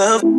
Vibration.